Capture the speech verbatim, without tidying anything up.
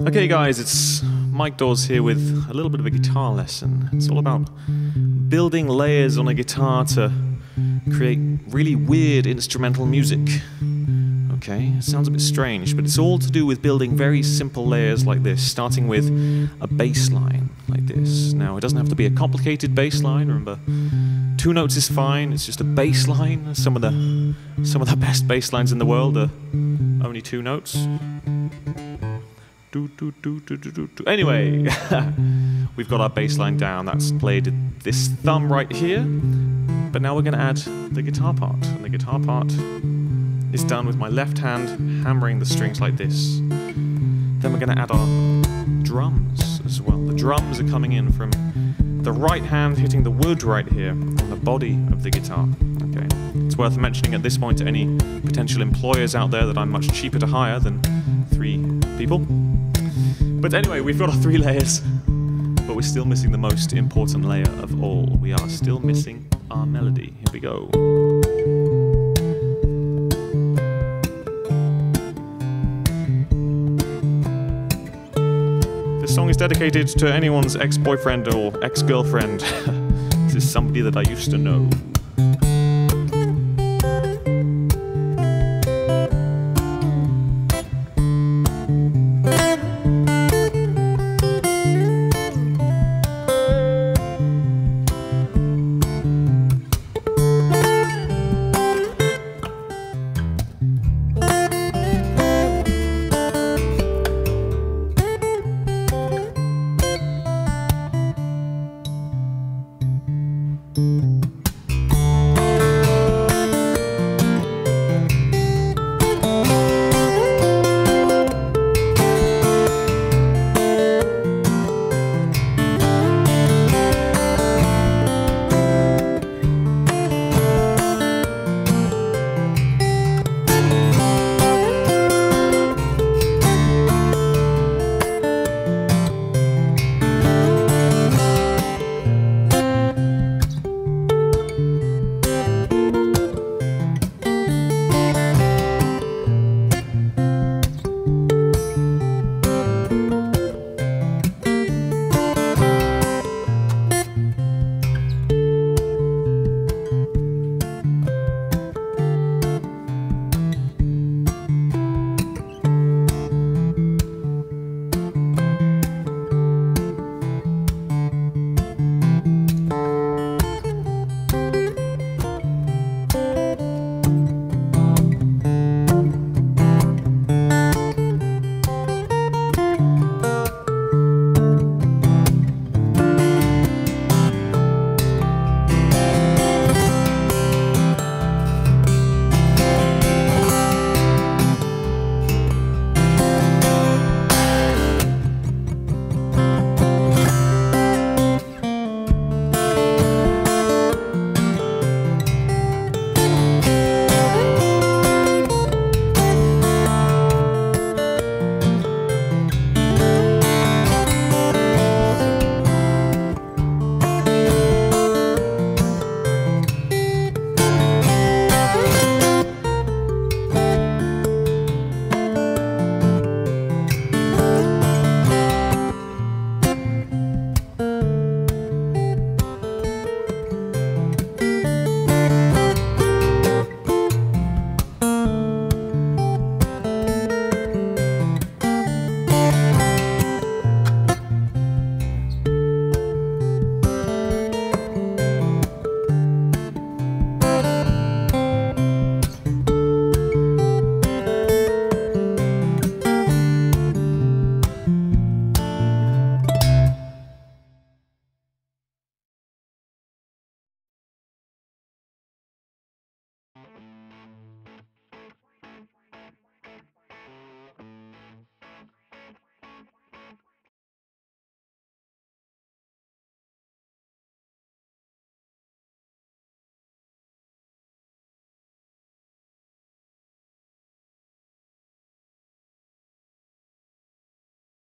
Okay guys, it's Mike Dawes here with a little bit of a guitar lesson. It's all about building layers on a guitar to create really weird instrumental music. Okay, it sounds a bit strange, but it's all to do with building very simple layers like this, starting with a bass line like this. Now, it doesn't have to be a complicated bass line, remember, two notes is fine, it's just a bass line. Some of the, some of the best bass lines in the world are only two notes. Do, do, do, do, do, do. Anyway, we've got our bass line down. That's played this thumb right here. But now we're going to add the guitar part. And the guitar part is done with my left hand hammering the strings like this. Then we're going to add our drums as well. The drums are coming in from the right hand hitting the wood right here on the body of the guitar. Okay. It's worth mentioning at this point to any potential employers out there that I'm much cheaper to hire than three people. But anyway, we've got our three layers, but we're still missing the most important layer of all. We are still missing our melody. Here we go. This song is dedicated to anyone's ex-boyfriend or ex-girlfriend. This is somebody that I used to know.